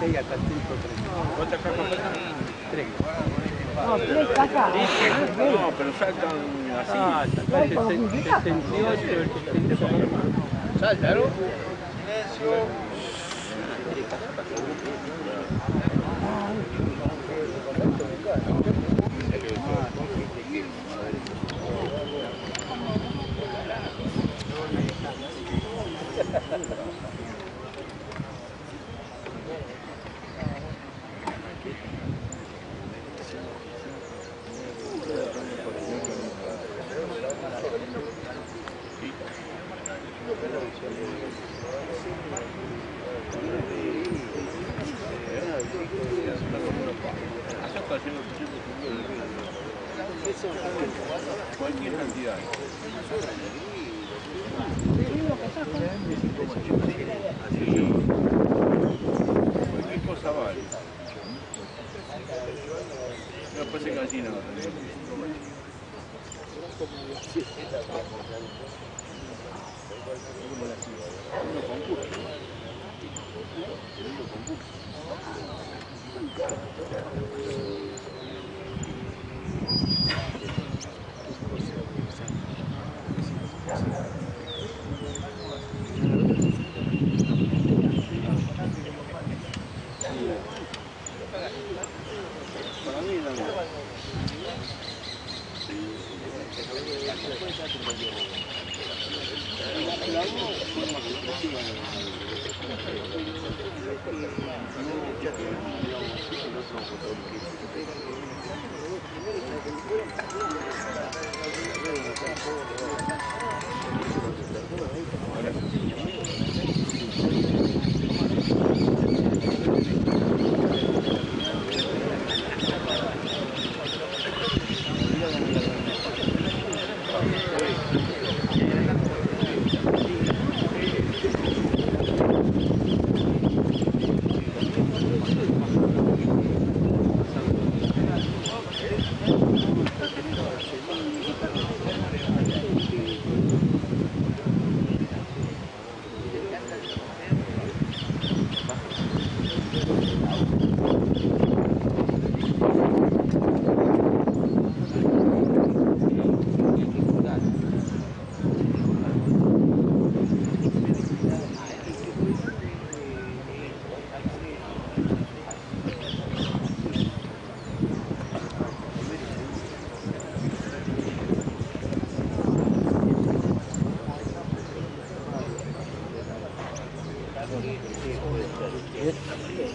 ¿Otra caja falta? Tres. No, tres cajas. No, pero saltan así. Ah, sacan 78, el 70. ¿Saltaron? Silencio. Tres cajas. Cualquier cantidad. Cualquier cosa vale. No pase gallina.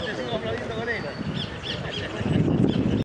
te sigo aplaudiendo.